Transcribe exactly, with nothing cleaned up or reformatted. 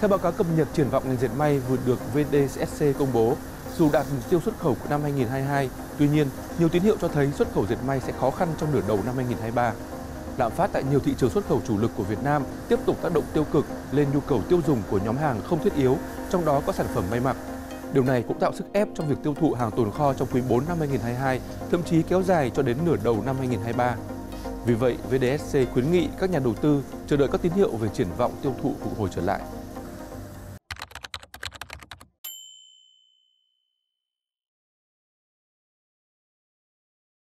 Theo báo cáo cập nhật triển vọng ngành dệt may vừa được vê đê ét xê công bố, dù đạt mục tiêu xuất khẩu của năm hai nghìn không trăm hai mươi hai, tuy nhiên, nhiều tín hiệu cho thấy xuất khẩu dệt may sẽ khó khăn trong nửa đầu năm hai nghìn không trăm hai mươi ba. Lạm phát tại nhiều thị trường xuất khẩu chủ lực của Việt Nam tiếp tục tác động tiêu cực lên nhu cầu tiêu dùng của nhóm hàng không thiết yếu, trong đó có sản phẩm may mặc. Điều này cũng tạo sức ép trong việc tiêu thụ hàng tồn kho trong quý bốn năm hai nghìn không trăm hai mươi hai, thậm chí kéo dài cho đến nửa đầu năm hai nghìn không trăm hai mươi ba. Vì vậy, vê đê ét xê khuyến nghị các nhà đầu tư chờ đợi các tín hiệu về triển vọng tiêu thụ phục hồi trở lại.